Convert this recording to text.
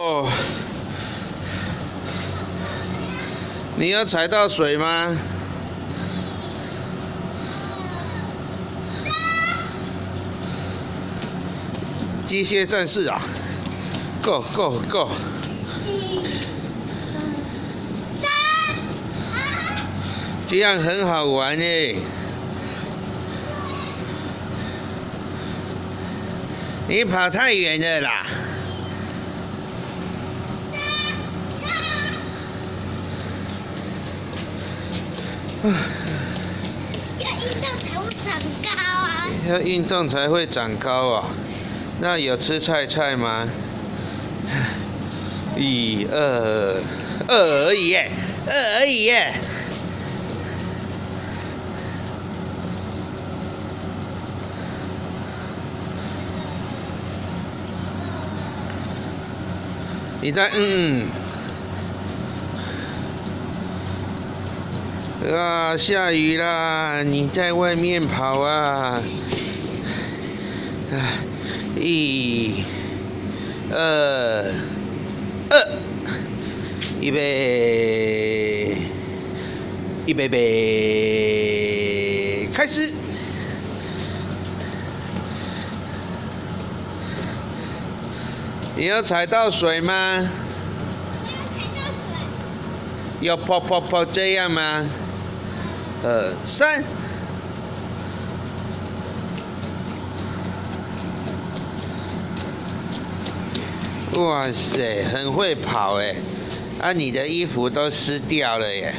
哦，你有踩到水吗？机械战士啊 ，Go Go Go！ 这样很好玩耶！你跑太远了啦！ 要运动才会长高啊！要运动才会长高啊！那有吃菜菜吗？二而已耶，二而已耶！你在啊，下雨啦！你在外面跑啊！1、2，预备，开始！你有踩到水吗？有泡泡泡这样吗？ 2、3，哇塞，很会跑哎！啊，你的衣服都湿掉了耶。